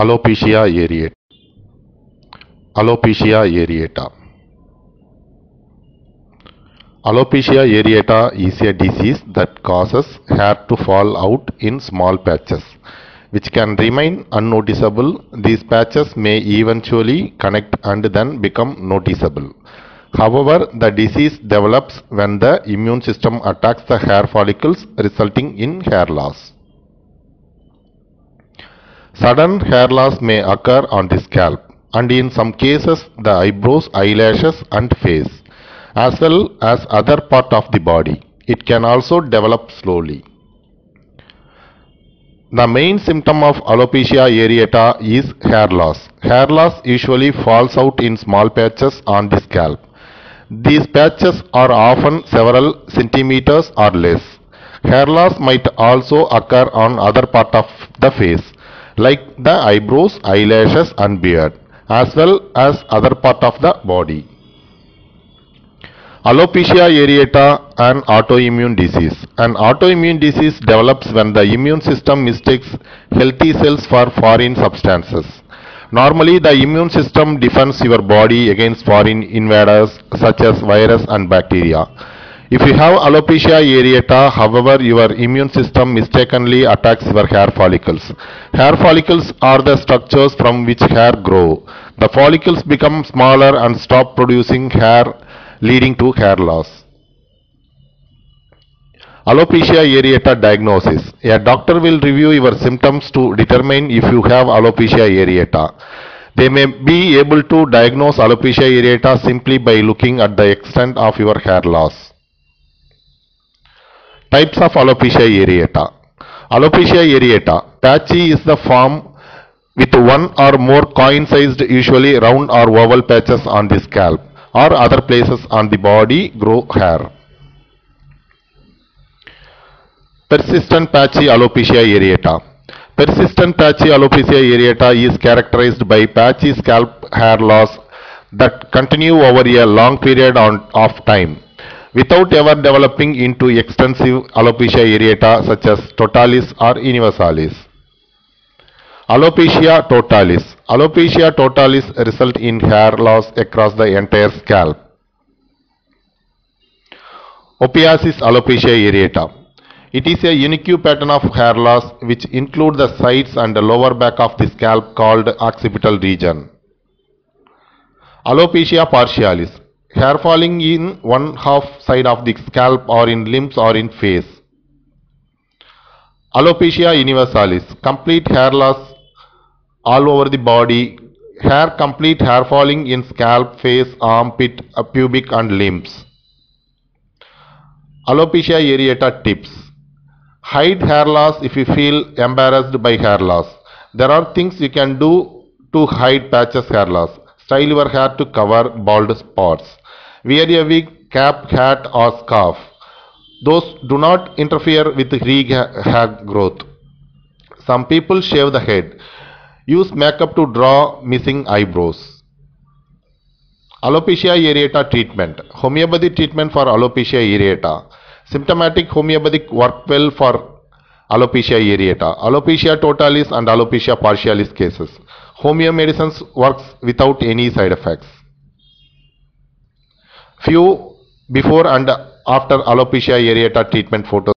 Alopecia areata. Alopecia areata. Alopecia areata is a disease that causes hair to fall out in small patches, which can remain unnoticeable. These patches may eventually connect and then become noticeable. However, the disease develops when the immune system attacks the hair follicles, resulting in hair loss. Sudden hair loss may occur on the scalp, and in some cases the eyebrows, eyelashes and face, as well as other part of the body. It can also develop slowly. The main symptom of alopecia areata is hair loss. Hair loss usually falls out in small patches on the scalp. These patches are often several centimeters or less. Hair loss might also occur on other part of the face, like the eyebrows, eyelashes and beard, as well as other part of the body. Alopecia areata, an autoimmune disease. An autoimmune disease develops when the immune system mistakes healthy cells for foreign substances. Normally, the immune system defends your body against foreign invaders such as virus and bacteria. If you have alopecia areata, however, your immune system mistakenly attacks your hair follicles. Hair follicles are the structures from which hair grow. The follicles become smaller and stop producing hair, leading to hair loss. Alopecia areata diagnosis. A doctor will review your symptoms to determine if you have alopecia areata. They may be able to diagnose alopecia areata simply by looking at the extent of your hair loss. Types of alopecia areata. Alopecia areata. Patchy is the form with one or more coin-sized, usually round or oval patches on the scalp or other places on the body grow hair. Persistent patchy alopecia areata. Persistent patchy alopecia areata is characterized by patchy scalp hair loss that continue over a long period of time, without ever developing into extensive alopecia areata such as totalis or universalis. Alopecia totalis. Alopecia totalis result in hair loss across the entire scalp. Ophiasis alopecia areata. It is a unique pattern of hair loss which includes the sides and the lower back of the scalp called occipital region. Alopecia partialis. Hair falling in one half side of the scalp or in limbs or in face. Alopecia universalis. Complete hair loss all over the body. Complete hair falling in scalp, face, armpit, pubic and limbs. Alopecia areata tips. Hide hair loss if you feel embarrassed by hair loss. There are things you can do to hide patches hair loss. Style your hair to cover bald spots. Wear a wig, cap, hat or scarf. Those do not interfere with hair growth. Some people shave the head. Use makeup to draw missing eyebrows. Alopecia areata treatment. Homeopathic treatment for alopecia areata. Symptomatic homeopathic work well for alopecia areata, alopecia totalis and alopecia partialis cases. Homeo medicines works without any side effects. Few before and after alopecia areata treatment photos.